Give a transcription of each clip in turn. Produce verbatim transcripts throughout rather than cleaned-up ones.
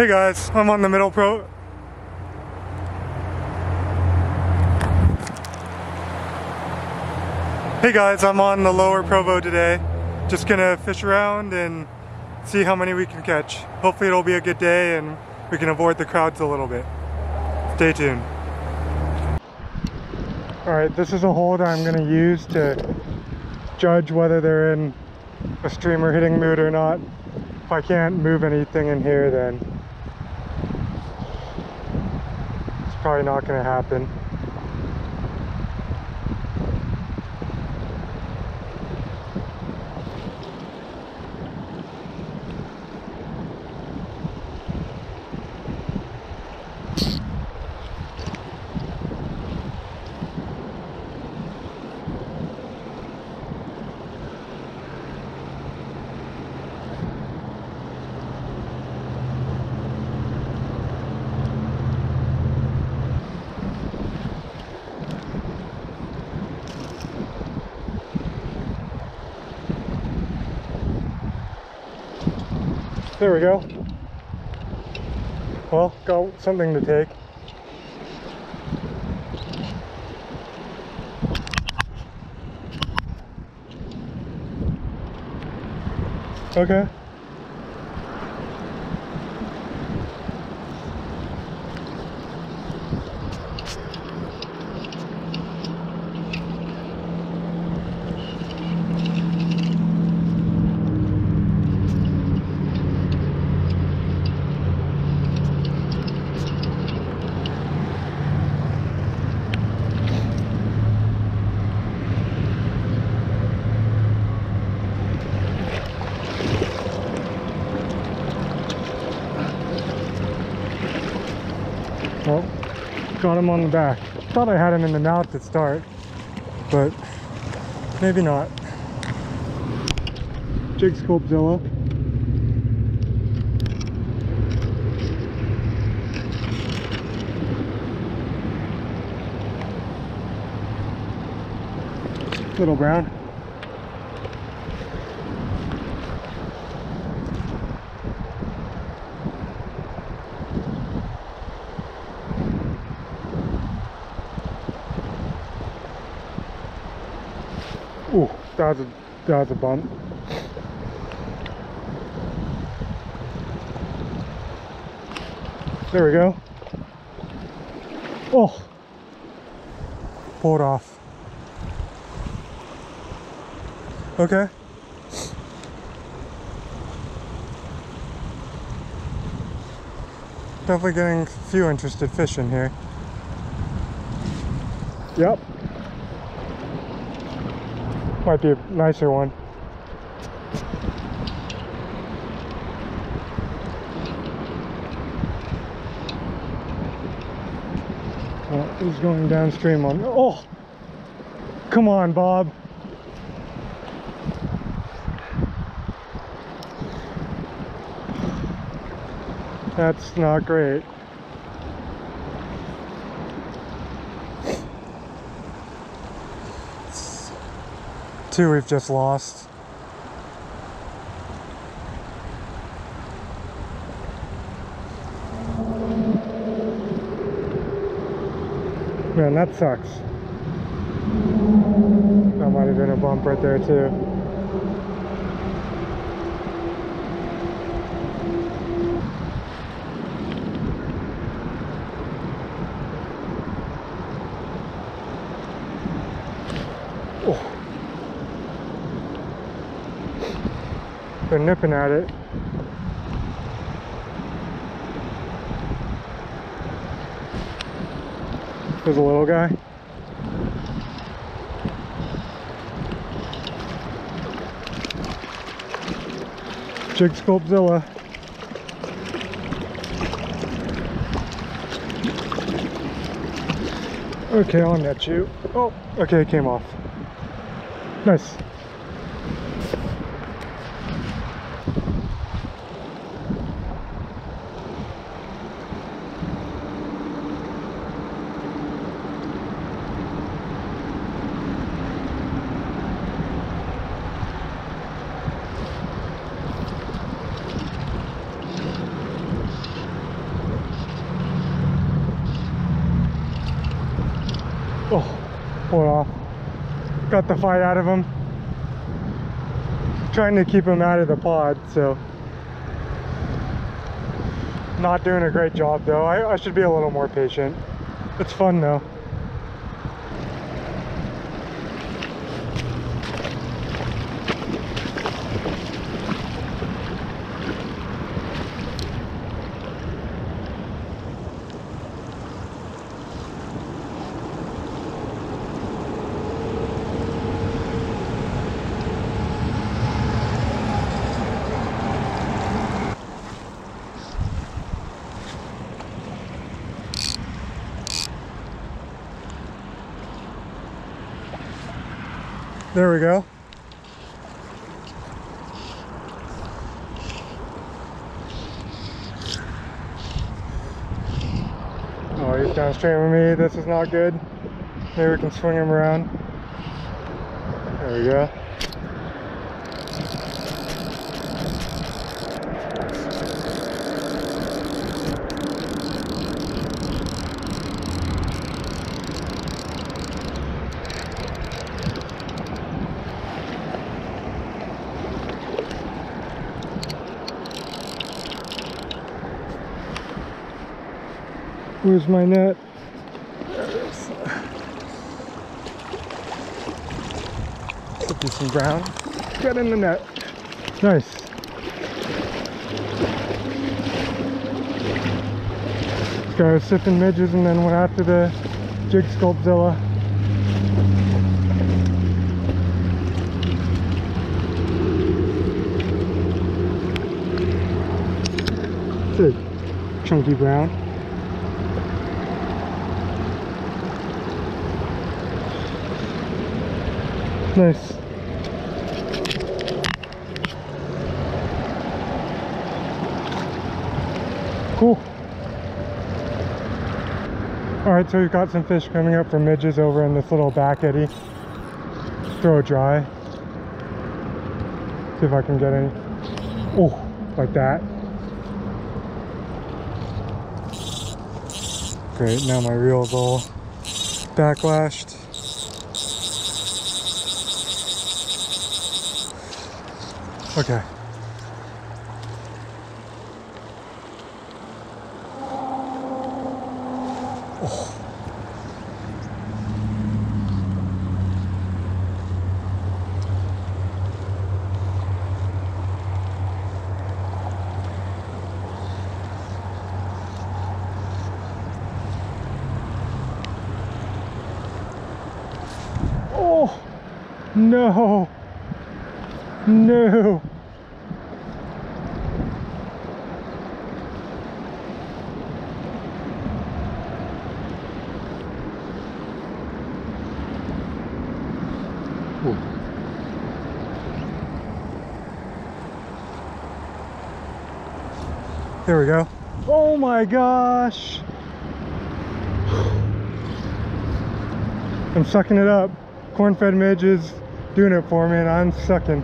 Hey guys, I'm on the middle pro. Hey guys, I'm on the lower Provo today. Just gonna fish around and see how many we can catch. Hopefully it'll be a good day and we can avoid the crowds a little bit. Stay tuned. Alright, this is a hole that I'm gonna use to judge whether they're in a streamer hitting mood or not. If I can't move anything in here, then it's probably not going to happen. There we go. Well, got something to take. Okay. Well, got him on the back. Thought I had him in the mouth to start, but maybe not. Jig Sculpzilla. Little brown. Ooh, that was a, that was a bump. There we go. Oh, pulled off. Okay. Definitely getting a few interested fish in here. Yep. Might be a nicer one. Oh, he's going downstream on. Oh! Come on, Bob! That's not great. Two we've just lost. Man, that sucks. That might have been a bump right there too. Oh. They're nipping at it. There's a little guy. Jig Sculpzilla. Okay, I'll net you. Oh, okay, it came off. Nice. pulled off. Got the fight out of him. Trying to keep him out of the pod, so. Not doing a great job though. I, I should be a little more patient. It's fun though. There we go. Oh, he's downstream with me. This is not good. Maybe we can swing him around. There we go. Where's my net? There it is. Put you some brown. Get in the net. Nice. This guy was sipping midges and then went after the Jig Sculpzilla. It's a chunky brown. Nice. Cool. Alright, so we've got some fish coming up from midges over in this little back eddy. Throw dry. See if I can get any. Oh, like that. Great, now my reel's all backlashed. Okay. Oh. Oh, no. No. Ooh. There we go. Oh my gosh. I'm sucking it up. Corn Fed Midge is doing it for me and I'm sucking.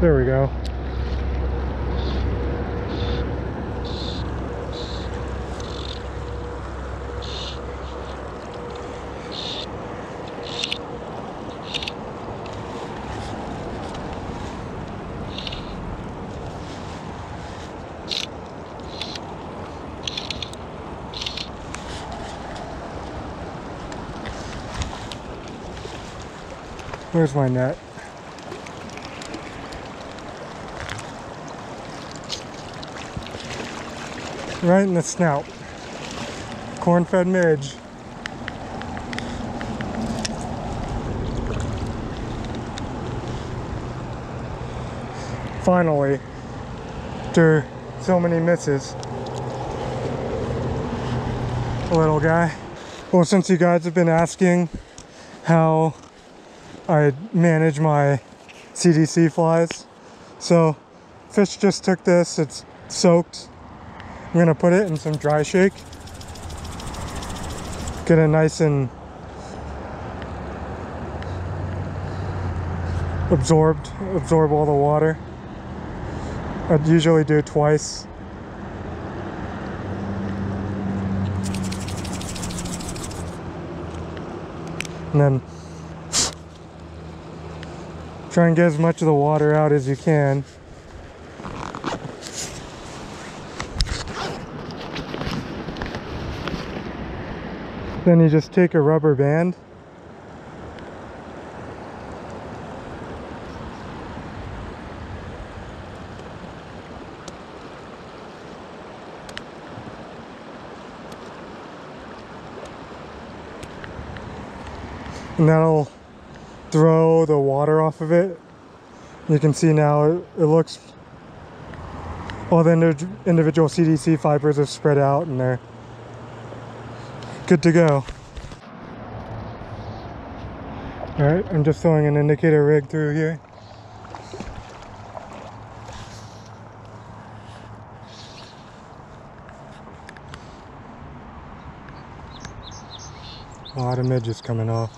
There we go. Where's my net? Right in the snout. Corn Fed Midge. Finally, after so many misses. A little guy. Well, since you guys have been asking how I manage my C D C flies, so fish just took this, it's soaked. I'm gonna put it in some dry shake, get it nice and absorbed, absorb all the water. I'd usually do twice and then try and get as much of the water out as you can. Then you just take a rubber band and that'll throw the water off of it. You can see now it, it looks all the indi individual C D C fibers are spread out and they're good to go. Alright, I'm just throwing an indicator rig through here. A lot of midges coming off.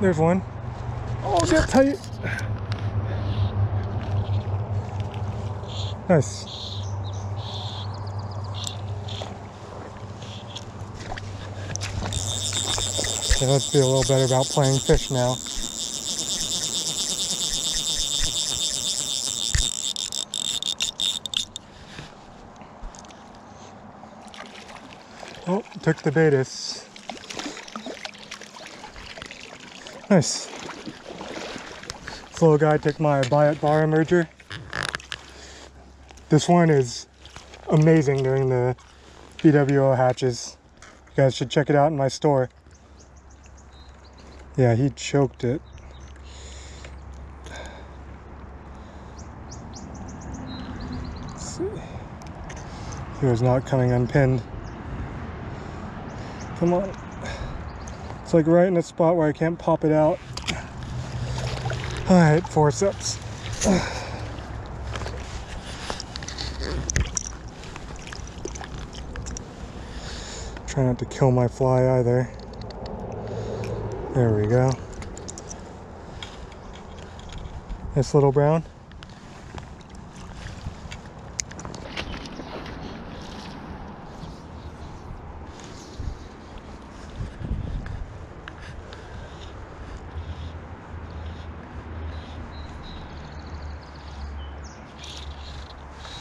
There's one. Oh, get tight. Nice. Okay, let's be a little better about playing fish now. Oh, took the betas. Nice. This little guy took my Biot Barr Emerger. This one is amazing during the B W O hatches. You guys should check it out in my store. Yeah, he choked it. Let's see. He was not coming unpinned. Come on. It's like right in a spot where I can't pop it out. All right, forceps. Try not to kill my fly either. There we go. This little brown.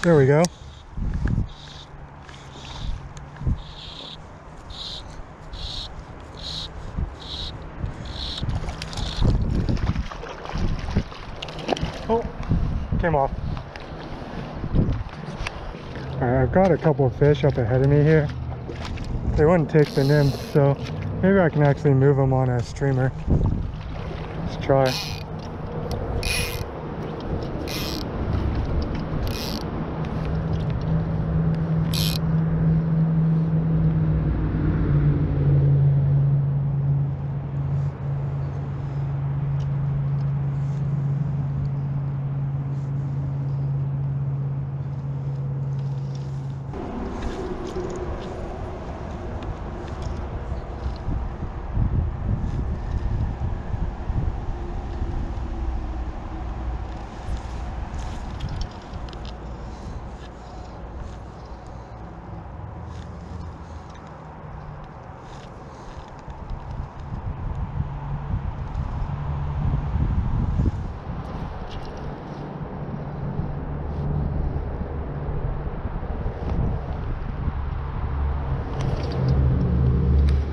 There we go. Oh, came off. All right, I've got a couple of fish up ahead of me here. They wouldn't take the nymph, so maybe I can actually move them on a streamer. Let's try.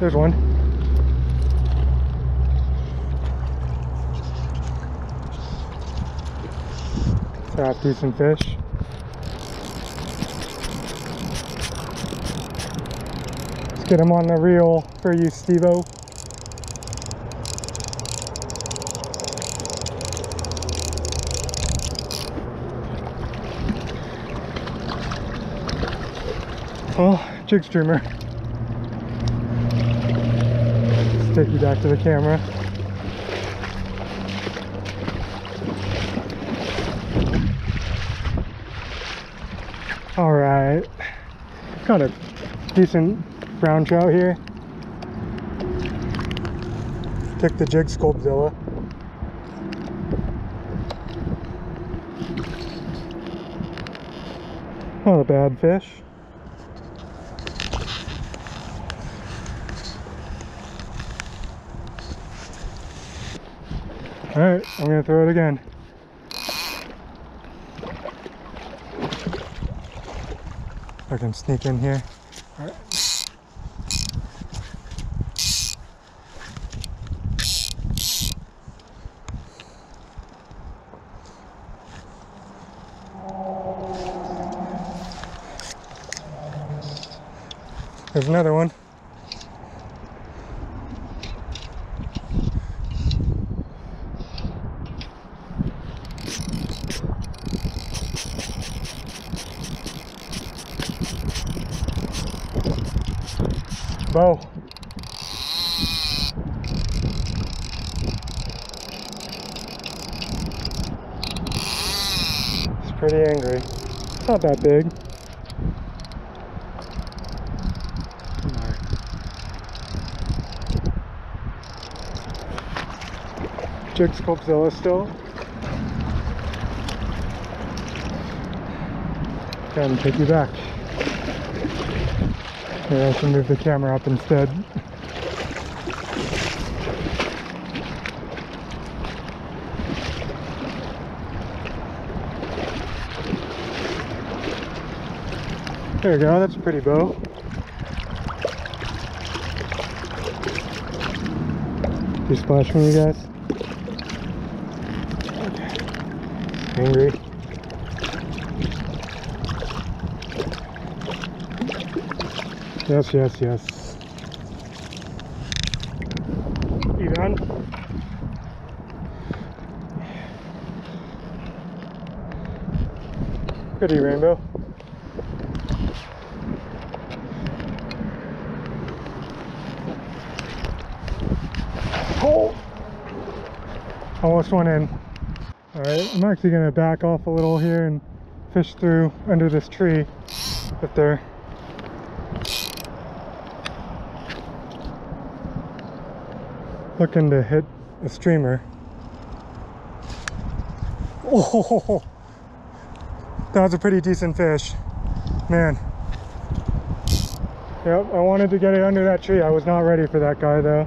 There's one. That's a decent fish. Let's get him on the reel for you, Stevo. Oh, jig streamer. Take you back to the camera. All right, got a decent brown trout here. Took the Jig Sculpzilla. Not a bad fish. All right, I'm gonna throw it again. I can sneak in here. All right. There's another one. Bow. It's pretty angry. It's not that big. Jig Sculpzilla still. Gotta take you back. Maybe I should move the camera up instead. There we go, that's a pretty bow. You splash me, you guys? Angry. Yes, yes, yes. You done? Goody, Rainbow. Oh! Almost went in. Alright, I'm actually going to back off a little here and fish through under this tree up there. Looking to hit a streamer. Oh, that was a pretty decent fish. Man. Yep, I wanted to get it under that tree. I was not ready for that guy though.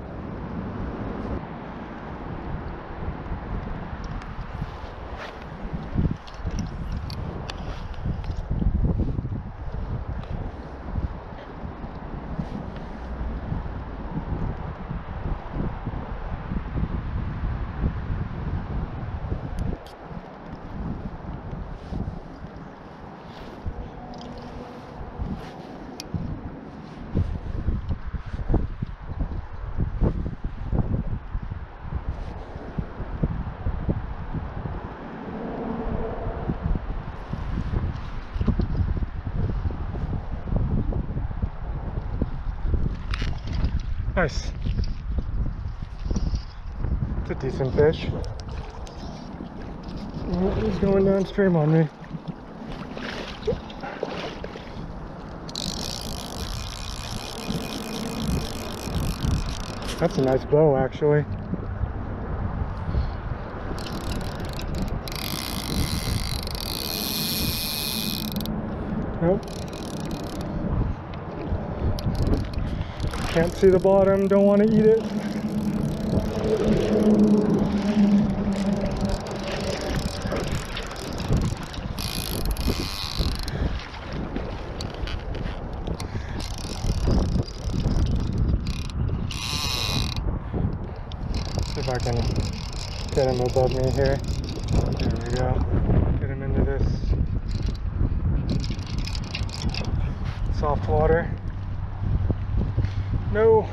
Nice. It's a decent fish. Oh, he's going downstream on me. That's a nice bow, actually. Nope. Can't see the bottom, don't want to eat it. See if I can get him above me here. There we go. Get him into this soft water. No.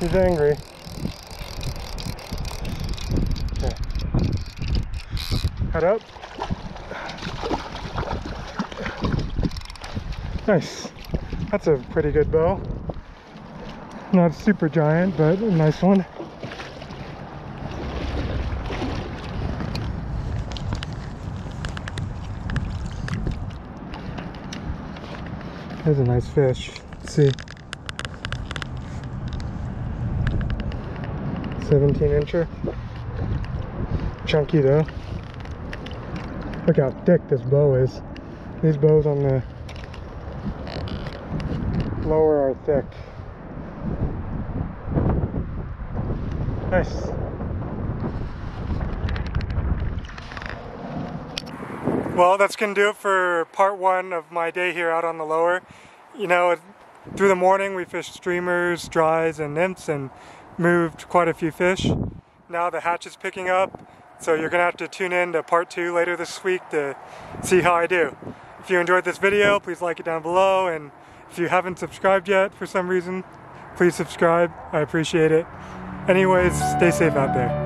He's angry. Okay. Head up. Nice. That's a pretty good bow. Not super giant, but a nice one. There's a nice fish. Let's see. seventeen incher. Chunky though. Look how thick this bow is. These bows on the lower are thick. Nice. Well, that's going to do it for part one of my day here out on the lower. You know, it, through the morning we fished streamers, dries, and nymphs and moved quite a few fish. Now the hatch is picking up, so you're going to have to tune in to part two later this week to see how I do. If you enjoyed this video, please like it down below, and if you haven't subscribed yet for some reason, please subscribe. I appreciate it. Anyways, stay safe out there.